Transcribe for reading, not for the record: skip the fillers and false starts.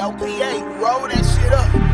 A-O-P-A, roll that shit up.